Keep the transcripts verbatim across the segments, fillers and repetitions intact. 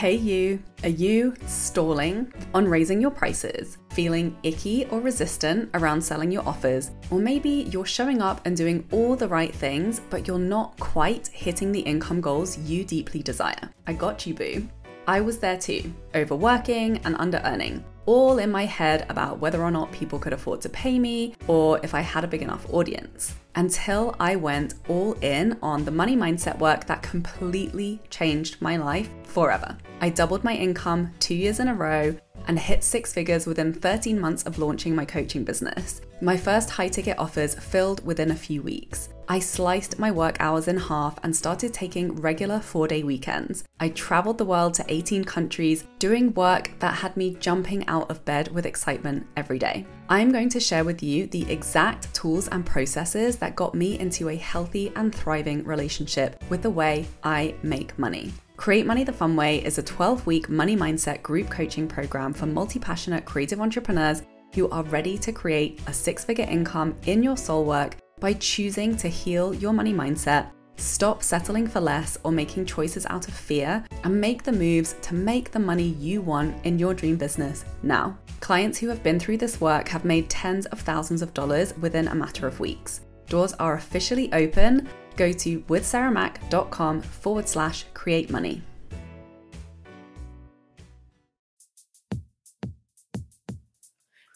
Hey you, are you stalling on raising your prices, feeling icky or resistant around selling your offers, or maybe you're showing up and doing all the right things, but you're not quite hitting the income goals you deeply desire? I got you, boo. I was there too, overworking and under-earning, all in my head about whether or not people could afford to pay me or if I had a big enough audience, until I went all in on the money mindset work that completely changed my life forever. I doubled my income two years in a row and hit six figures within thirteen months of launching my coaching business. My first high-ticket offers filled within a few weeks. I sliced my work hours in half and started taking regular four-day weekends. I traveled the world to eighteen countries, doing work that had me jumping out of bed with excitement every day. I'm going to share with you the exact tools and processes that got me into a healthy and thriving relationship with the way I make money. Create Money the Fun Way is a twelve-week money mindset group coaching program for multi-passionate creative entrepreneurs who are ready to create a six-figure income in your soul work by choosing to heal your money mindset, stop settling for less or making choices out of fear, and make the moves to make the money you want in your dream business now. Clients who have been through this work have made tens of thousands of dollars within a matter of weeks. Doors are officially open. Go to withsarahmac.com forward slash create money.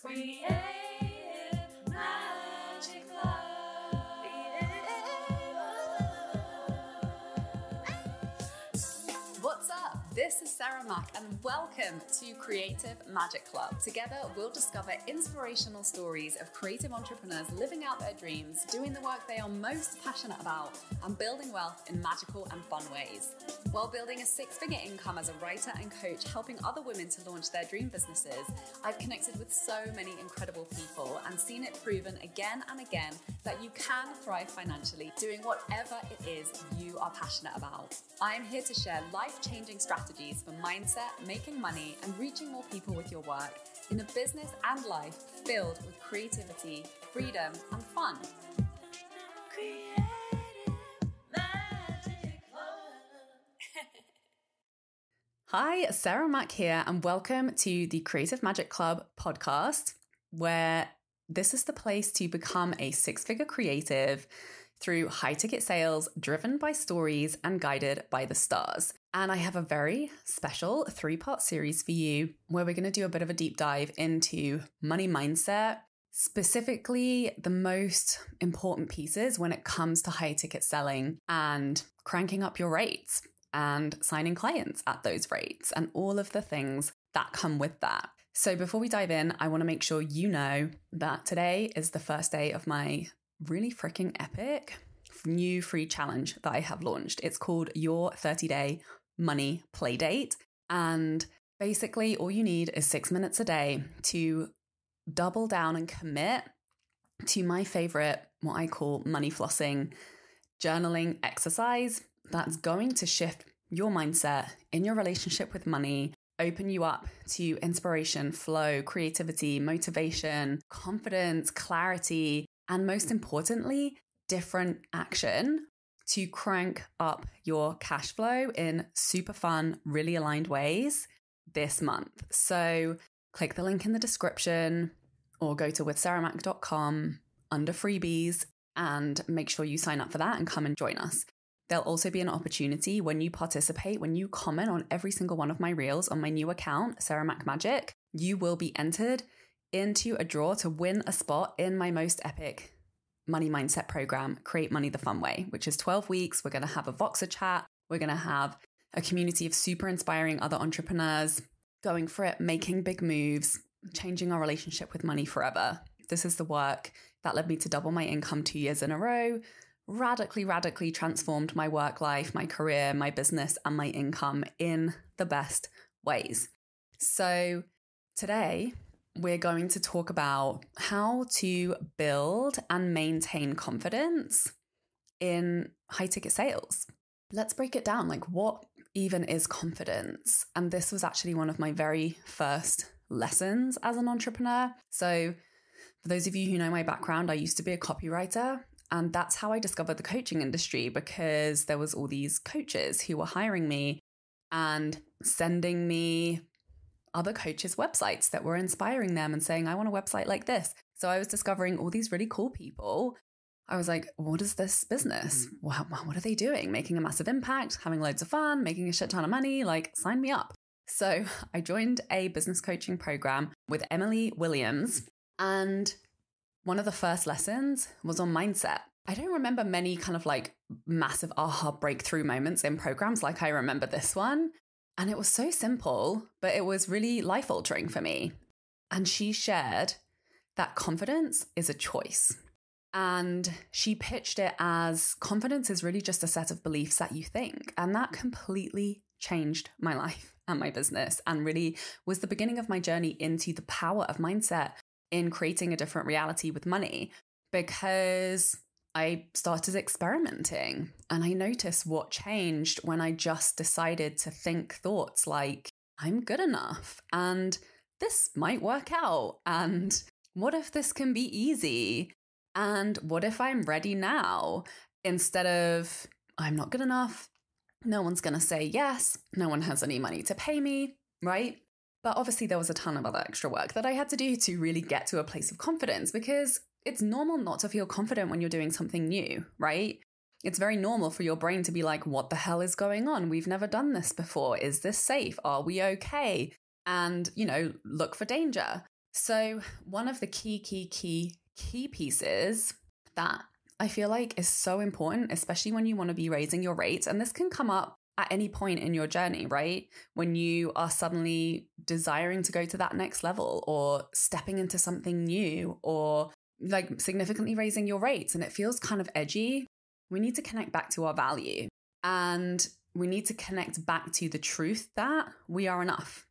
Creative Magic Club. What's up? This is Sarah Mac and welcome to Creative Magic Club. Together, we'll discover inspirational stories of creative entrepreneurs living out their dreams, doing the work they are most passionate about, and building wealth in magical and fun ways. While building a six-figure income as a writer and coach, helping other women to launch their dream businesses, I've connected with so many incredible people and seen it proven again and again that you can thrive financially doing whatever it is you are passionate about. I'm here to share life-changing strategies strategies for mindset, making money, and reaching more people with your work in a business and life filled with creativity, freedom, and fun. Hi, Sarah Mac here, and welcome to the Creative Magic Club podcast, where this is the place to become a six-figure creative through high-ticket sales, driven by stories, and guided by the stars. And I have a very special three-part series for you where we're going to do a bit of a deep dive into money mindset, specifically the most important pieces when it comes to high-ticket selling and cranking up your rates and signing clients at those rates and all of the things that come with that. So before we dive in, I want to make sure you know that today is the first day of my really freaking epic new free challenge that I have launched. It's called Your thirty day Money Playdate. And basically all you need is six minutes a day to double down and commit to my favorite, what I call money flossing, journaling exercise that's going to shift your mindset in your relationship with money, open you up to inspiration, flow, creativity, motivation, confidence, clarity, and most importantly, different action to crank up your cash flow in super fun, really aligned ways this month. So click the link in the description or go to with sarah mac dot com under freebies and make sure you sign up for that and come and join us. There'll also be an opportunity when you participate, when you comment on every single one of my reels on my new account, Sarah Mac Magic, you will be entered into a draw to win a spot in my most epic money mindset program, Create Money the Fun Way, which is twelve weeks. We're going to have a Voxer chat. We're going to have a community of super inspiring other entrepreneurs going for it, making big moves, changing our relationship with money forever. This is the work that led me to double my income two years in a row, radically, radically transformed my work life, my career, my business, and my income in the best ways. So today, we're going to talk about how to build and maintain confidence in high ticket sales. Let's break it down. Like, what even is confidence? And this was actually one of my very first lessons as an entrepreneur. So for those of you who know my background, I used to be a copywriter, and that's how I discovered the coaching industry, because there was all these coaches who were hiring me and sending me other coaches' websites that were inspiring them and saying, I want a website like this. So I was discovering all these really cool people. I was like, what is this business? Wow, what are they doing? Making a massive impact, having loads of fun, making a shit ton of money, like sign me up. So I joined a business coaching program with Emily Williams. And one of the first lessons was on mindset. I don't remember many kind of like massive aha breakthrough moments in programs like I remember this one. And it was so simple, but it was really life altering for me. And she shared that confidence is a choice. And she pitched it as confidence is really just a set of beliefs that you think. And that completely changed my life and my business and really was the beginning of my journey into the power of mindset in creating a different reality with money, because I started experimenting and I noticed what changed when I just decided to think thoughts like, I'm good enough and this might work out. And what if this can be easy? And what if I'm ready now? Instead of, I'm not good enough. No one's going to say yes. No one has any money to pay me, right? But obviously there was a ton of other extra work that I had to do to really get to a place of confidence, because it's normal not to feel confident when you're doing something new, right? It's very normal for your brain to be like, what the hell is going on? We've never done this before. Is this safe? Are we okay? And, you know, look for danger. So one of the key, key, key, key pieces that I feel like is so important, especially when you want to be raising your rates, and this can come up at any point in your journey, right? When you are suddenly desiring to go to that next level or stepping into something new or like significantly raising your rates and it feels kind of edgy, we need to connect back to our value and we need to connect back to the truth that we are enough.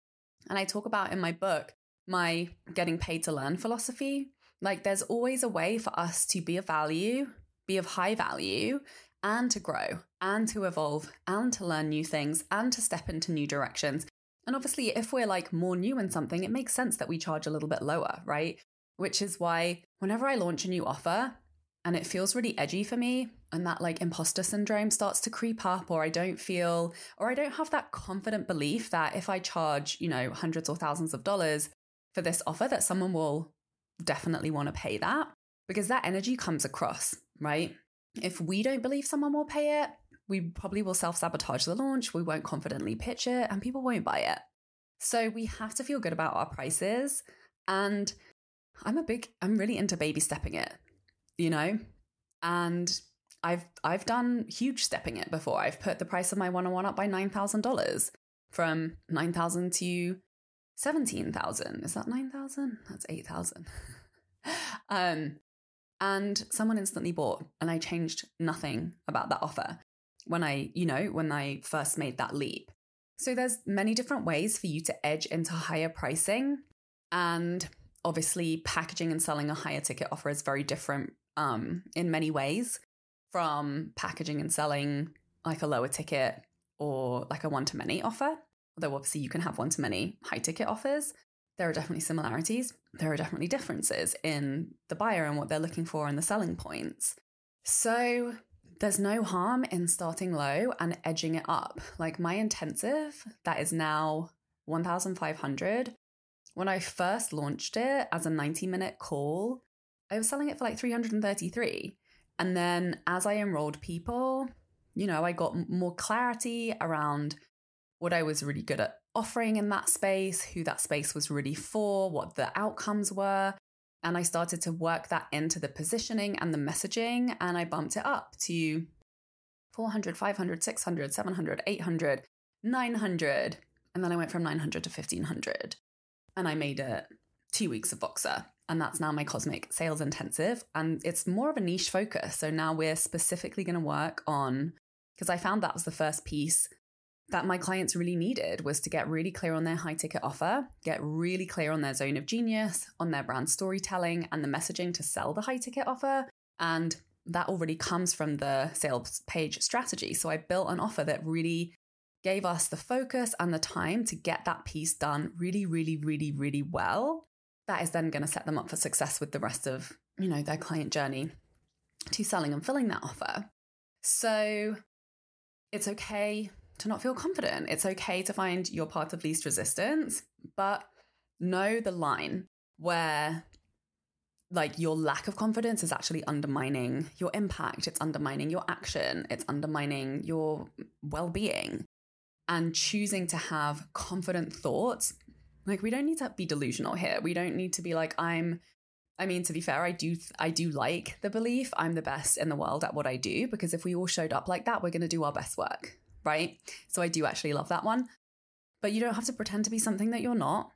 And I talk about in my book, my getting paid to learn philosophy. Like there's always a way for us to be of value, be of high value, and to grow and to evolve and to learn new things and to step into new directions. And obviously if we're like more new in something, it makes sense that we charge a little bit lower, right? Which is why whenever I launch a new offer and it feels really edgy for me and that like imposter syndrome starts to creep up, or I don't feel, or I don't have that confident belief that if I charge, you know, hundreds or thousands of dollars for this offer that someone will definitely want to pay that, because that energy comes across, right? If we don't believe someone will pay it, we probably will self-sabotage the launch. We won't confidently pitch it and people won't buy it. So we have to feel good about our prices. And I'm a big, I'm really into baby stepping it, you know, and I've, I've done huge stepping it before. I've put the price of my one-on-one up by nine thousand dollars, from nine thousand dollars to seventeen thousand dollars. Is that nine thousand dollars? That's eight thousand dollars. um, And someone instantly bought, and I changed nothing about that offer when I, you know, when I first made that leap. So there's many different ways for you to edge into higher pricing. And obviously packaging and selling a higher ticket offer is very different um, in many ways from packaging and selling like a lower ticket or like a one-to-many offer. Although obviously you can have one-to-many high ticket offers. There are definitely similarities. There are definitely differences in the buyer and what they're looking for and the selling points. So there's no harm in starting low and edging it up. Like my intensive, that is now one thousand five hundred dollars. When I first launched it as a ninety minute call, I was selling it for like three hundred thirty-three dollars. And then as I enrolled people, you know, I got more clarity around what I was really good at offering in that space, who that space was really for, what the outcomes were. And I started to work that into the positioning and the messaging. And I bumped it up to four hundred, five hundred, six hundred, seven hundred, eight hundred, nine hundred. And then I went from nine hundred to fifteen hundred. And I made it two weeks of Voxer. And that's now my Cosmic Sales Intensive. And it's more of a niche focus. So now we're specifically going to work on, because I found that was the first piece that my clients really needed, was to get really clear on their high ticket offer, get really clear on their zone of genius, on their brand storytelling and the messaging to sell the high ticket offer. And that already comes from the sales page strategy. So I built an offer that really gave us the focus and the time to get that piece done really, really, really, really well. That is then going to set them up for success with the rest of, you know, their client journey to selling and filling that offer. So it's okay to not feel confident. It's okay to find your path of least resistance, but know the line where like your lack of confidence is actually undermining your impact. It's undermining your action. It's undermining your well-being. And choosing to have confident thoughts, like we don't need to be delusional here. We don't need to be like, I'm, I mean, to be fair, I do, I do like the belief I'm the best in the world at what I do, because if we all showed up like that, we're going to do our best work, right? So I do actually love that one, but you don't have to pretend to be something that you're not.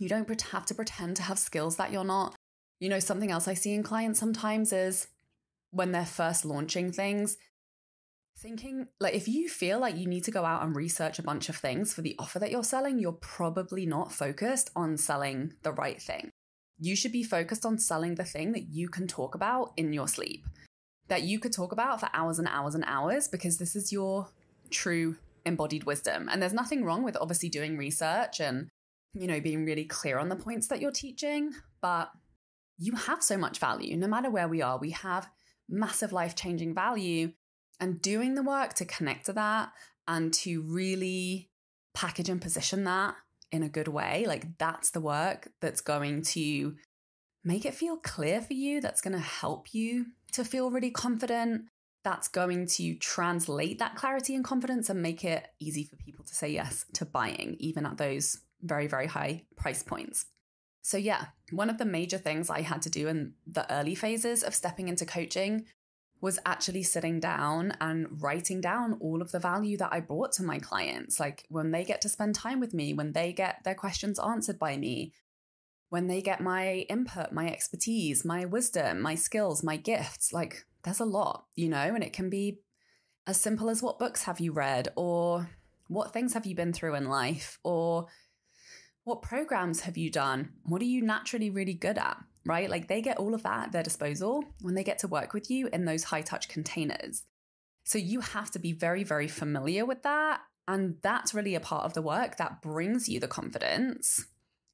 You don't have to pretend to have skills that you're not. You know, something else I see in clients sometimes is when they're first launching things, thinking like if you feel like you need to go out and research a bunch of things for the offer that you're selling, you're probably not focused on selling the right thing. You should be focused on selling the thing that you can talk about in your sleep, that you could talk about for hours and hours and hours, because this is your true embodied wisdom. And there's nothing wrong with obviously doing research and, you know, being really clear on the points that you're teaching, but you have so much value. No matter where we are, we have massive life-changing value, and doing the work to connect to that and to really package and position that in a good way, like that's the work that's going to make it feel clear for you, that's going to help you to feel really confident, that's going to translate that clarity and confidence and make it easy for people to say yes to buying, even at those very, very high price points. So yeah, one of the major things I had to do in the early phases of stepping into coaching was actually sitting down and writing down all of the value that I brought to my clients. Like when they get to spend time with me, when they get their questions answered by me, when they get my input, my expertise, my wisdom, my skills, my gifts, like there's a lot, you know, and it can be as simple as what books have you read, or what things have you been through in life, or what programs have you done? What are you naturally really good at? Right? Like they get all of that at their disposal when they get to work with you in those high touch containers. So you have to be very, very familiar with that. And that's really a part of the work that brings you the confidence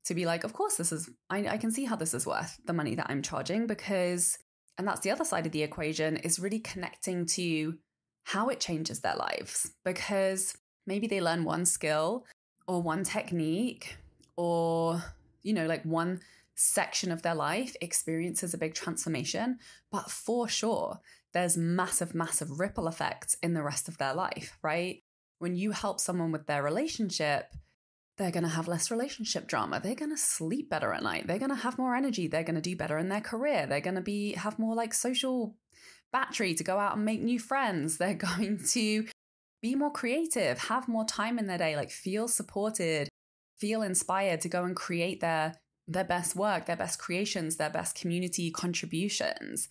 to be like, of course, this is, I, I can see how this is worth the money that I'm charging, because, and that's the other side of the equation, is really connecting to how it changes their lives, because maybe they learn one skill or one technique or, you know, like one section of their life experiences a big transformation, but for sure, there's massive, massive ripple effects in the rest of their life, right? When you help someone with their relationship, they're going to have less relationship drama. They're going to sleep better at night. They're going to have more energy. They're going to do better in their career. They're going to be have more like social battery to go out and make new friends. They're going to be more creative, have more time in their day, like feel supported, feel inspired to go and create their their best work, their best creations, their best community contributions.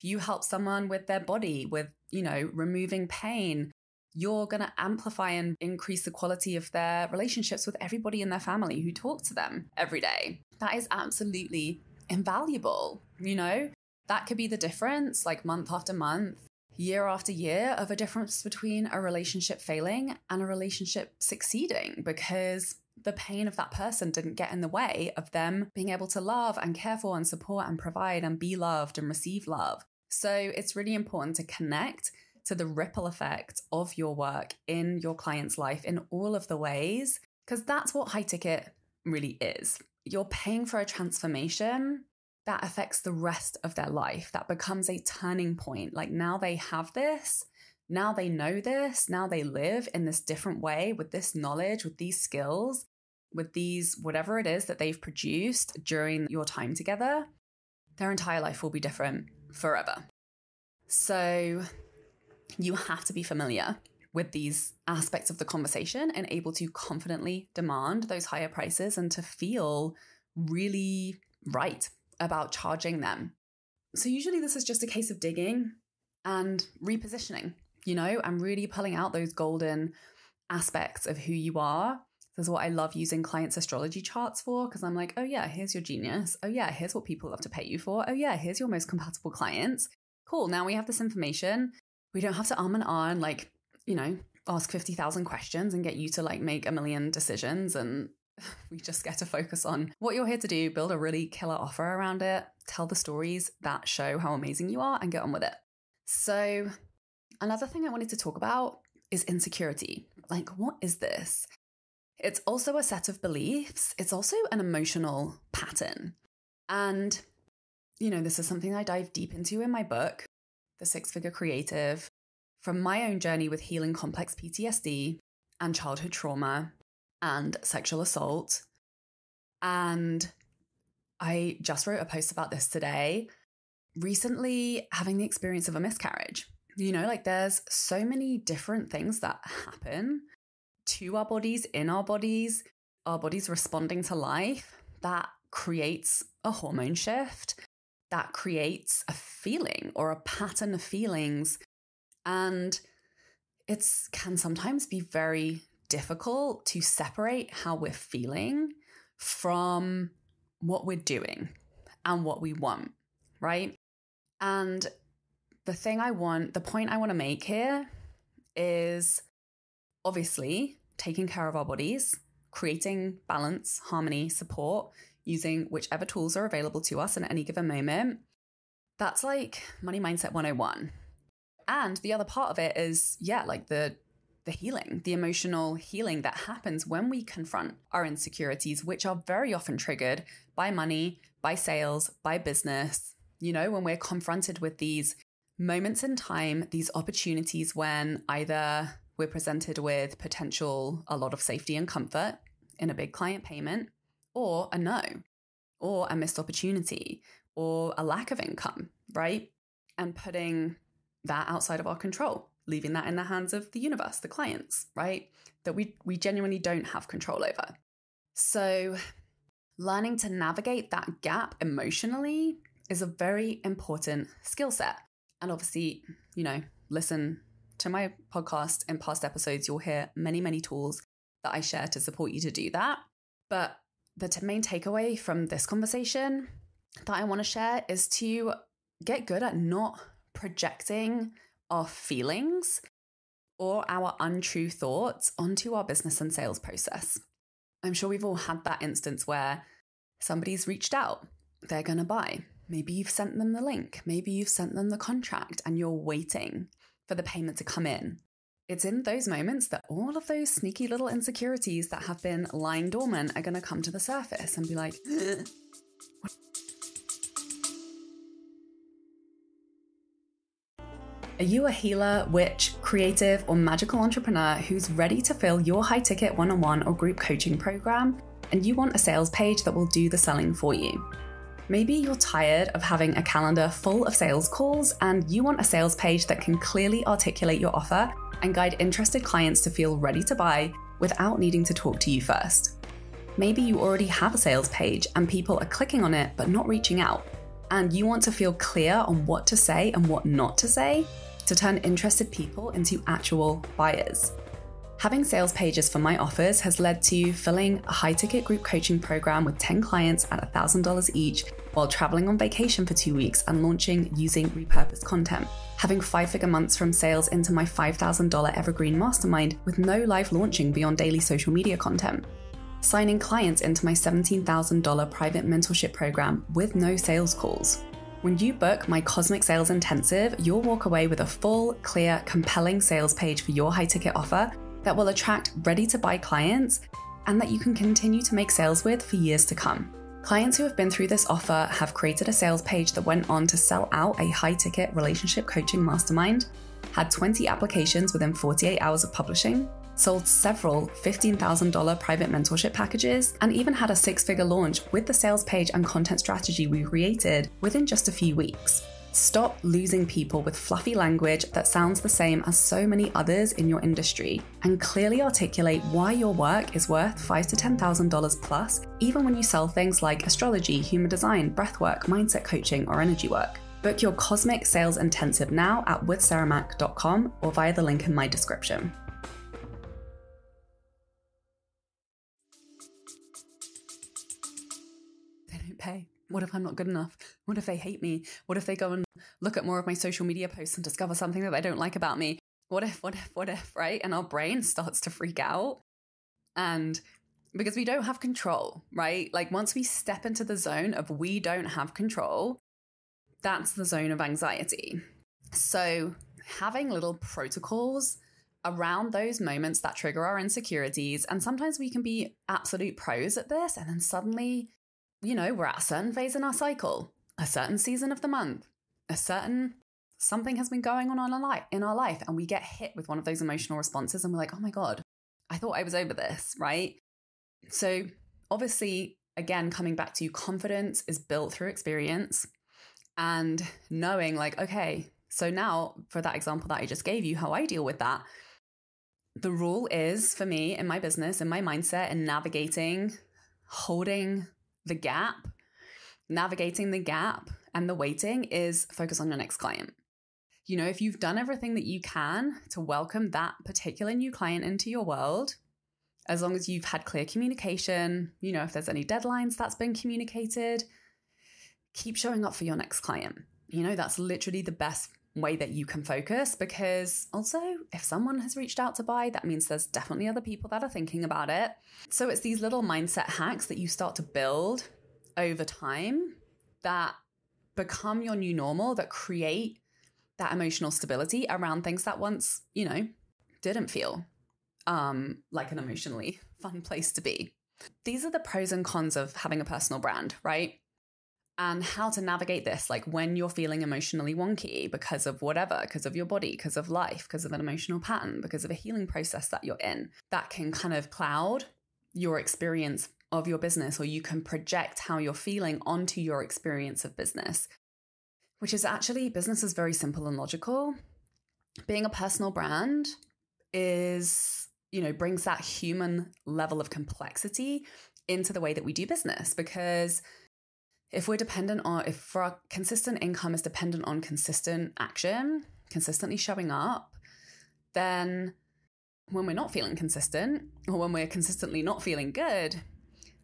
If you help someone with their body, with, you know, removing pain, you're going to amplify and increase the quality of their relationships with everybody in their family who talk to them every day. That is absolutely invaluable. You know, that could be the difference, like month after month, year after year, of a difference between a relationship failing and a relationship succeeding, because the pain of that person didn't get in the way of them being able to love and care for and support and provide and be loved and receive love. So it's really important to connect to the ripple effect of your work in your client's life in all of the ways, because that's what high ticket really is. You're paying for a transformation that affects the rest of their life. That becomes a turning point. Like now they have this. Now they know this, now they live in this different way with this knowledge, with these skills, with these, whatever it is that they've produced during your time together, their entire life will be different forever. So you have to be familiar with these aspects of the conversation and able to confidently demand those higher prices and to feel really right about charging them. So usually this is just a case of digging and repositioning. You know, I'm really pulling out those golden aspects of who you are. This is what I love using clients' astrology charts for, because I'm like, oh yeah, here's your genius. Oh yeah, here's what people love to pay you for. Oh yeah, here's your most compatible clients. Cool, now we have this information. We don't have to arm and arm, like, you know, ask fifty thousand questions and get you to like make a million decisions. And we just get to focus on what you're here to do, build a really killer offer around it, tell the stories that show how amazing you are and get on with it. So another thing I wanted to talk about is insecurity, Like, what is this? It's also a set of beliefs. It's also an emotional pattern. And, you know, this is something I dive deep into in my book, The Six Figure Creative, from my own journey with healing complex P T S D and childhood trauma and sexual assault. And I just wrote a post about this today, recently having the experience of a miscarriage. You know, like there's so many different things that happen to our bodies, in our bodies, our bodies responding to life, that creates a hormone shift, that creates a feeling or a pattern of feelings. And it can sometimes be very difficult to separate how we're feeling from what we're doing and what we want, right? And the thing I want, the point I want to make here is obviously taking care of our bodies, creating balance, harmony, support, using whichever tools are available to us in any given moment. That's like money mindset one oh one. And the other part of it is, yeah, like the the healing, the emotional healing that happens when we confront our insecurities, which are very often triggered by money, by sales, by business. You know, when we're confronted with these moments in time, these opportunities when either we're presented with potential, a lot of safety and comfort in a big client payment, or a no, or a missed opportunity, or a lack of income, right? And putting that outside of our control, leaving that in the hands of the universe, the clients, right? That we, we genuinely don't have control over. So learning to navigate that gap emotionally is a very important skill set. And obviously, you know, listen to my podcast and past episodes, you'll hear many, many tools that I share to support you to do that. But the main takeaway from this conversation that I want to share is to get good at not projecting our feelings or our untrue thoughts onto our business and sales process. I'm sure we've all had that instance where somebody's reached out, they're going to buy. Maybe you've sent them the link. Maybe you've sent them the contract and you're waiting for the payment to come in. It's in those moments that all of those sneaky little insecurities that have been lying dormant are going to come to the surface and be like, ugh. Are you a healer, witch, creative, or magical entrepreneur who's ready to fill your high-ticket one-on-one or group coaching program and you want a sales page that will do the selling for you? Maybe you're tired of having a calendar full of sales calls and you want a sales page that can clearly articulate your offer and guide interested clients to feel ready to buy without needing to talk to you first. Maybe you already have a sales page and people are clicking on it but not reaching out, and you want to feel clear on what to say and what not to say to turn interested people into actual buyers. Having sales pages for my offers has led to filling a high-ticket group coaching program with ten clients at one thousand dollars each while traveling on vacation for two weeks and launching using repurposed content. Having five-figure months from sales into my five thousand dollars evergreen mastermind with no live launching beyond daily social media content. Signing clients into my seventeen thousand dollars private mentorship program with no sales calls. When you book my Cosmic Sales Intensive, you'll walk away with a full, clear, compelling sales page for your high-ticket offer that will attract ready-to-buy clients and that you can continue to make sales with for years to come. Clients who have been through this offer have created a sales page that went on to sell out a high-ticket relationship coaching mastermind, had twenty applications within forty-eight hours of publishing, sold several fifteen thousand dollars private mentorship packages, and even had a six-figure launch with the sales page and content strategy we created within just a few weeks. Stop losing people with fluffy language that sounds the same as so many others in your industry, and clearly articulate why your work is worth five thousand to ten thousand dollars plus, even when you sell things like astrology, human design, breathwork, mindset coaching, or energy work. Book your Cosmic Sales Intensive now at with sarah mac dot com or via the link in my description. They don't pay. What if I'm not good enough? What if they hate me? What if they go and look at more of my social media posts and discover something that they don't like about me? What if, what if, what if, right? And our brain starts to freak out. And because we don't have control, right? Like once we step into the zone of we don't have control, that's the zone of anxiety. So having little protocols around those moments that trigger our insecurities. And sometimes we can be absolute pros at this. And then suddenly, you know, we're at a certain phase in our cycle, a certain season of the month, a certain something has been going on in our life. And we get hit with one of those emotional responses and we're like, oh my God, I thought I was over this, right? So obviously, again, coming back to confidence is built through experience and knowing like, okay, so now for that example that I just gave you, how I deal with that, the rule is for me in my business, in my mindset and navigating, holding the gap, navigating the gap and the waiting is focus on your next client. You know, if you've done everything that you can to welcome that particular new client into your world, as long as you've had clear communication, you know, if there's any deadlines that's been communicated, keep showing up for your next client. You know, that's literally the best way that you can focus, because also if someone has reached out to buy, that means there's definitely other people that are thinking about it. So it's these little mindset hacks that you start to build over time that become your new normal, that create that emotional stability around things that once, you know, didn't feel um, like an emotionally fun place to be. These are the pros and cons of having a personal brand, right? And how to navigate this, like when you're feeling emotionally wonky because of whatever, because of your body, because of life, because of an emotional pattern, because of a healing process that you're in, that can kind of cloud your experience of your business, or you can project how you're feeling onto your experience of business, which is actually, business is very simple and logical. Being a personal brand is, you know, brings that human level of complexity into the way that we do business, because if we're dependent on, if our consistent income is dependent on consistent action, consistently showing up, then when we're not feeling consistent or when we're consistently not feeling good,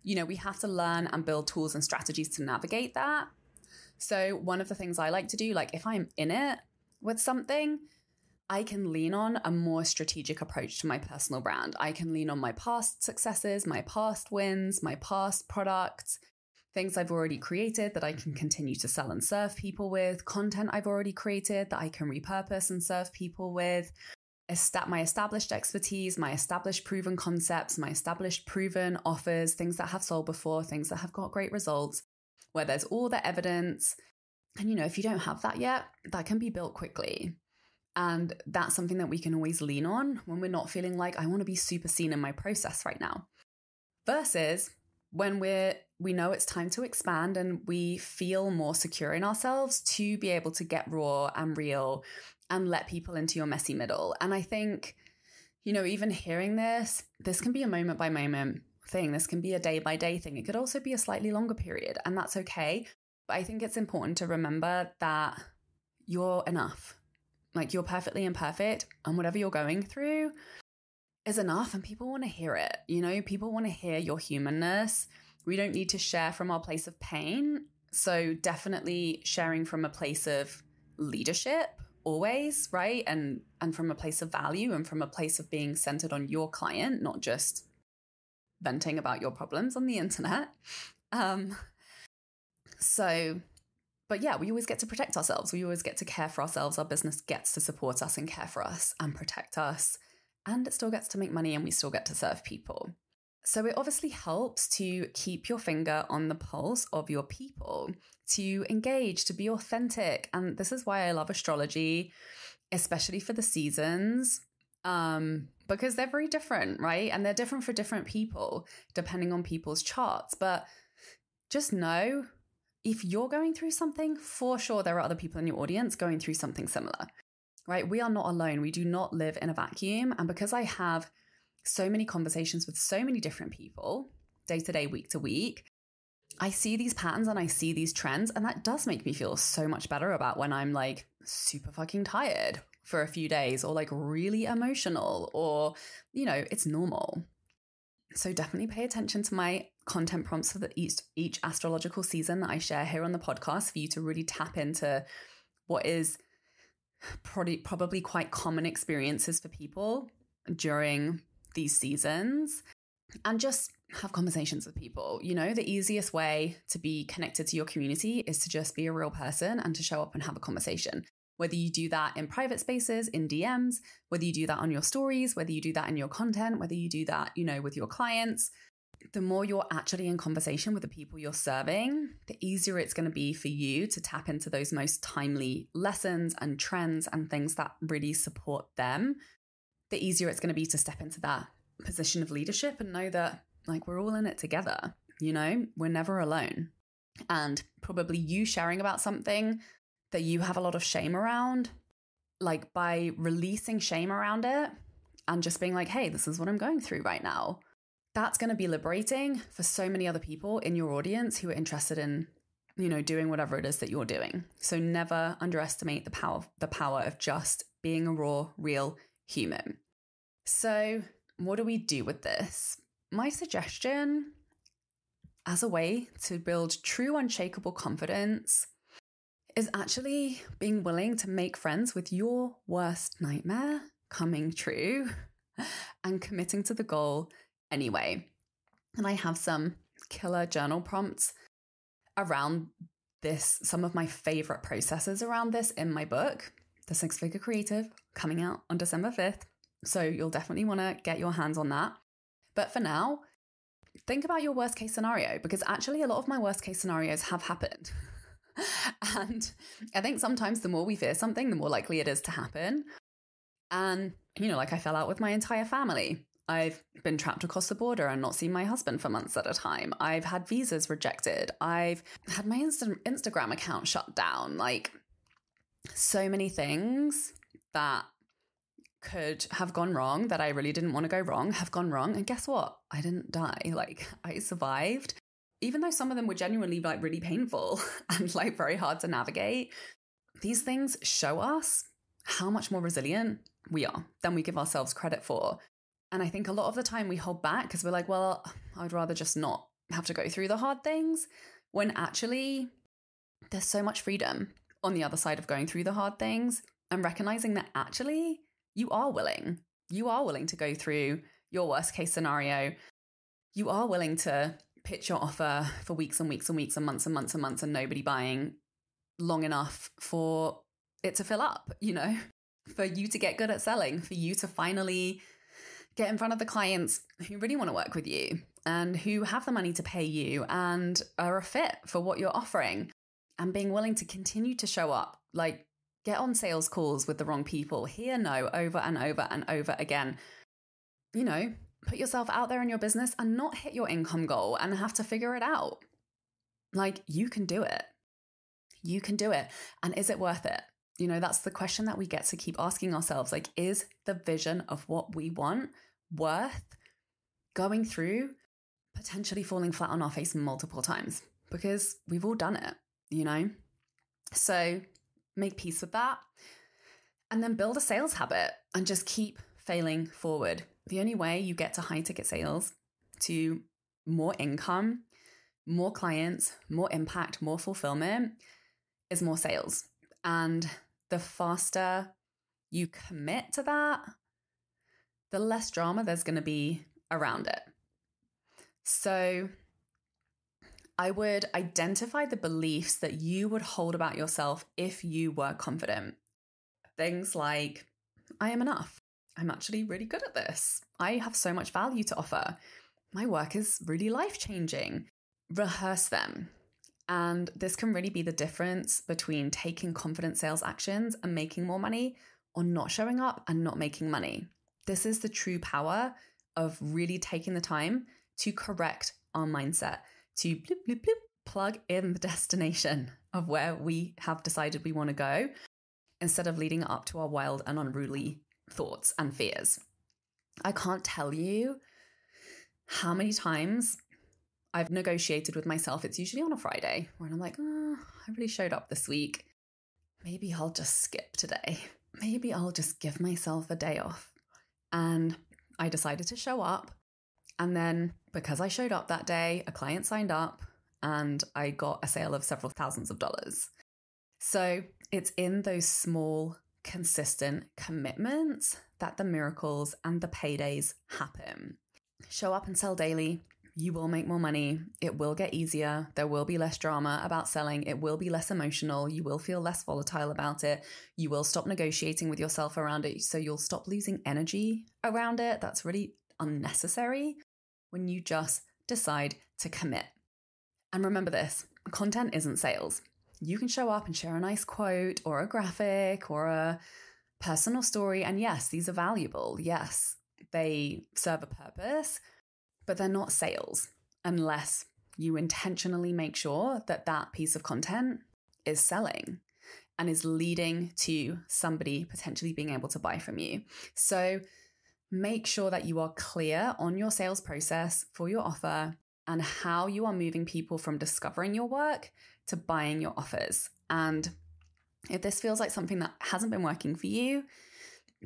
you know, we have to learn and build tools and strategies to navigate that. So one of the things I like to do, like if I'm in it with something, I can lean on a more strategic approach to my personal brand. I can lean on my past successes, my past wins, my past products, things I've already created that I can continue to sell and serve people with, content I've already created that I can repurpose and serve people with, my established expertise, my established proven concepts, my established proven offers, things that have sold before, things that have got great results, where there's all the evidence. And, you know, if you don't have that yet, that can be built quickly. And that's something that we can always lean on when we're not feeling like I want to be super seen in my process right now. Versus when we're, we know it's time to expand and we feel more secure in ourselves to be able to get raw and real and let people into your messy middle. And I think, you know, even hearing this, this can be a moment by moment thing. This can be a day by day thing. It could also be a slightly longer period, and that's okay. But I think it's important to remember that you're enough, like you're perfectly imperfect, and whatever you're going through is enough, and people want to hear it. You know, people want to hear your humanness. We don't need to share from our place of pain. So definitely sharing from a place of leadership always, right? And, and from a place of value and from a place of being centered on your client, not just venting about your problems on the internet. Um, so, but yeah, we always get to protect ourselves. We always get to care for ourselves. Our business gets to support us and care for us and protect us. And it still gets to make money and we still get to serve people. So it obviously helps to keep your finger on the pulse of your people, to engage, to be authentic. And this is why I love astrology, especially for the seasons, um, because they're very different, right? And they're different for different people, depending on people's charts. But just know if you're going through something, for sure there are other people in your audience going through something similar, right? We are not alone. We do not live in a vacuum. And because I have so many conversations with so many different people day to day, week to week, I see these patterns and I see these trends, and that does make me feel so much better about when I'm like super fucking tired for a few days or like really emotional, or, you know, it's normal. So definitely pay attention to my content prompts for the each, each astrological season that I share here on the podcast for you to really tap into what is probably, probably quite common experiences for people during these seasons, and just have conversations with people. You know, the easiest way to be connected to your community is to just be a real person and to show up and have a conversation. whether you do that in private spaces, in D Ms, whether you do that on your stories, whether you do that in your content, whether you do that, you know, with your clients, the more you're actually in conversation with the people you're serving, the easier it's going to be for you to tap into those most timely lessons and trends and things that really support them. The easier it's going to be to step into that position of leadership and know that, like, we're all in it together, you know, we're never alone. And probably you sharing about something that you have a lot of shame around, like by releasing shame around it and just being like, hey, this is what I'm going through right now. That's going to be liberating for so many other people in your audience who are interested in, you know, doing whatever it is that you're doing. So never underestimate the power, the power of just being a raw, real human. So what do we do with this? My suggestion as a way to build true unshakable confidence is actually being willing to make friends with your worst nightmare coming true and committing to the goal anyway. And I have some killer journal prompts around this, some of my favorite processes around this in my book, The Six Figure Creative, coming out on December fifth. So you'll definitely want to get your hands on that. But for now, think about your worst case scenario, because actually a lot of my worst case scenarios have happened. And I think sometimes the more we fear something, the more likely it is to happen. And, you know, like I fell out with my entire family. I've been trapped across the border and not seen my husband for months at a time. I've had visas rejected. I've had my Insta- Instagram account shut down. Like, so many things that could have gone wrong that I really didn't want to go wrong have gone wrong. And guess what? I didn't die. Like, I survived. Even though some of them were genuinely, like, really painful and, like, very hard to navigate, these things show us how much more resilient we are than we give ourselves credit for. And I think a lot of the time we hold back because we're like, well, I'd rather just not have to go through the hard things, when actually there's so much freedom on the other side of going through the hard things and recognizing that actually you are willing. You are willing to go through your worst case scenario. You are willing to pitch your offer for weeks and weeks and weeks and months and months and months and nobody buying long enough for it to fill up, you know, for you to get good at selling, for you to finally get in front of the clients who really want to work with you and who have the money to pay you and are a fit for what you're offering, and being willing to continue to show up, like, get on sales calls with the wrong people, hear no over and over and over again, you know, put yourself out there in your business and not hit your income goal and have to figure it out. Like, you can do it. You can do it. And is it worth it? You know, that's the question that we get to keep asking ourselves. Like, is the vision of what we want worth going through, potentially falling flat on our face multiple times? Because we've all done it, you know? So make peace with that. And then build a sales habit and just keep failing forward. The only way you get to high ticket sales, to more income, more clients, more impact, more fulfillment, is more sales. And the faster you commit to that, the less drama there's going to be around it. So I would identify the beliefs that you would hold about yourself if you were confident. Things like, I am enough. I'm actually really good at this. I have so much value to offer. My work is really life-changing. Rehearse them. And this can really be the difference between taking confident sales actions and making more money, or not showing up and not making money. This is the true power of really taking the time to correct our mindset, to bloop, bloop, bloop, plug in the destination of where we have decided we want to go, instead of leading up to our wild and unruly thoughts and fears. I can't tell you how many times I've negotiated with myself. It's usually on a Friday when I'm like, oh, I really showed up this week. Maybe I'll just skip today. Maybe I'll just give myself a day off. And I decided to show up. And then because I showed up that day, a client signed up and I got a sale of several thousands of dollars. So it's in those small, consistent commitments that the miracles and the paydays happen. Show up and sell daily. You will make more money. It will get easier. There will be less drama about selling. It will be less emotional. You will feel less volatile about it. You will stop negotiating with yourself around it. So you'll stop losing energy around it. That's really unnecessary when you just decide to commit. And remember this, content isn't sales. You can show up and share a nice quote or a graphic or a personal story. And yes, these are valuable. Yes, they serve a purpose, but they're not sales unless you intentionally make sure that that piece of content is selling and is leading to somebody potentially being able to buy from you. So make sure that you are clear on your sales process for your offer and how you are moving people from discovering your work to buying your offers. And if this feels like something that hasn't been working for you,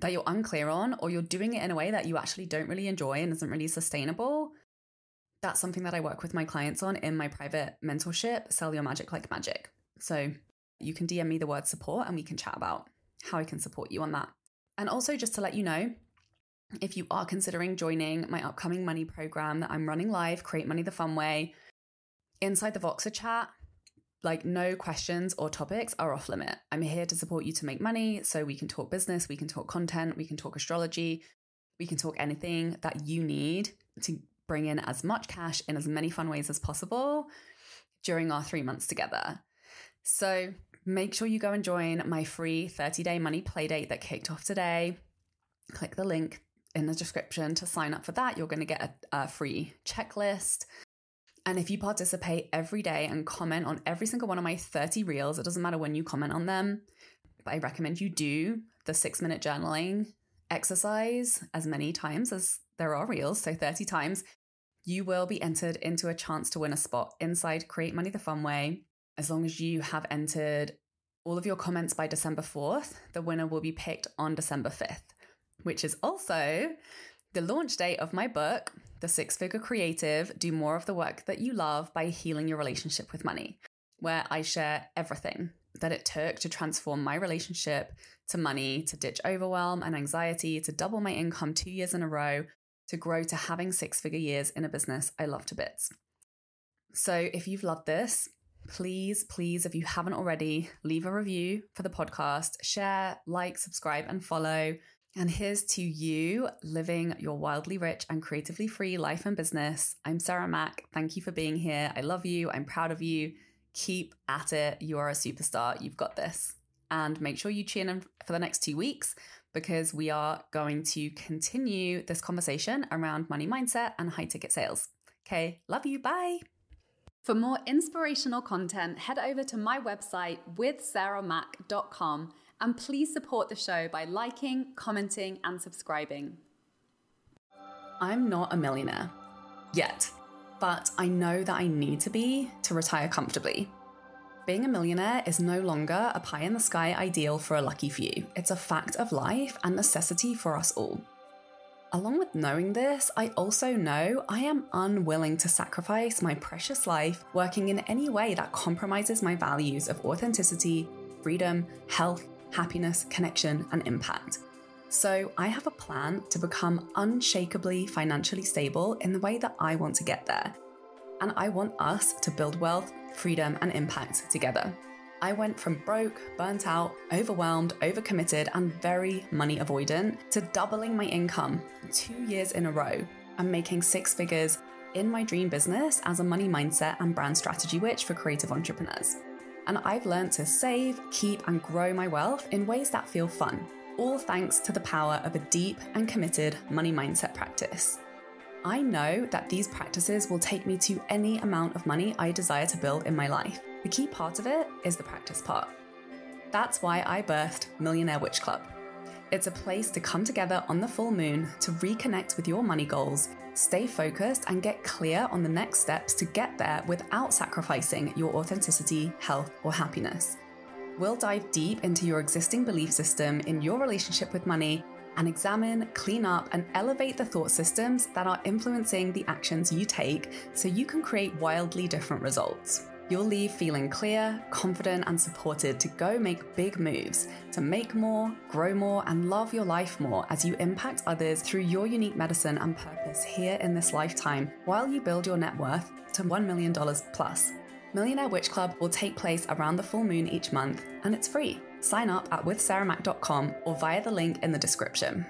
that you're unclear on, or you're doing it in a way that you actually don't really enjoy and isn't really sustainable, that's something that I work with my clients on in my private mentorship, Sell Your Magic Like Magic. So you can D M me the word support and we can chat about how I can support you on that. And also just to let you know, if you are considering joining my upcoming money program that I'm running live, Create Money the Fun Way, inside the Voxer chat, like no questions or topics are off limit. I'm here to support you to make money. So we can talk business, we can talk content, we can talk astrology, we can talk anything that you need to bring in as much cash in as many fun ways as possible during our three months together. So make sure you go and join my free thirty day money playdate that kicked off today. Click the link in the description to sign up for that. You're going to get a, a free checklist. And if you participate every day and comment on every single one of my thirty reels, it doesn't matter when you comment on them, but I recommend you do the six minute journaling exercise as many times as there are reels, so thirty times, you will be entered into a chance to win a spot inside Create Money the Fun Way. As long as you have entered all of your comments by December fourth, the winner will be picked on December fifth, which is also the launch date of my book, The Six Figure Creative, Do More of the Work That You Love by Healing Your Relationship with Money, where I share everything that it took to transform my relationship to money, to ditch overwhelm and anxiety, to double my income two years in a row, to grow to having six figure years in a business I love to bits. So if you've loved this, please, please, if you haven't already, leave a review for the podcast, share, like, subscribe, and follow. And here's to you living your wildly rich and creatively free life and business. I'm Sarah Mac. Thank you for being here. I love you. I'm proud of you. Keep at it. You are a superstar. You've got this. And make sure you tune in for the next two weeks because we are going to continue this conversation around money mindset and high ticket sales. Okay. Love you. Bye. For more inspirational content, head over to my website, with sarah mac dot com. And please support the show by liking, commenting, and subscribing. I'm not a millionaire yet, but I know that I need to be to retire comfortably. Being a millionaire is no longer a pie in the sky ideal for a lucky few. It's a fact of life and necessity for us all. Along with knowing this, I also know I am unwilling to sacrifice my precious life working in any way that compromises my values of authenticity, freedom, health, happiness, connection, and impact. So I have a plan to become unshakably financially stable in the way that I want to get there. And I want us to build wealth, freedom, and impact together. I went from broke, burnt out, overwhelmed, overcommitted, and very money avoidant to doubling my income two years in a row and making six figures in my dream business as a money mindset and brand strategy witch for creative entrepreneurs. And I've learned to save, keep, and grow my wealth in ways that feel fun, all thanks to the power of a deep and committed money mindset practice. I know that these practices will take me to any amount of money I desire to build in my life. The key part of it is the practice part. That's why I birthed Millionaire Witch Club. It's a place to come together on the full moon to reconnect with your money goals, stay focused, and get clear on the next steps to get there without sacrificing your authenticity, health, or happiness. We'll dive deep into your existing belief system in your relationship with money and examine, clean up, and elevate the thought systems that are influencing the actions you take so you can create wildly different results. You'll leave feeling clear, confident, and supported to go make big moves, to make more, grow more, and love your life more as you impact others through your unique medicine and purpose here in this lifetime, while you build your net worth to one million dollars plus. Millionaire Witch Club will take place around the full moon each month, and it's free. Sign up at with sarah mac dot com or via the link in the description.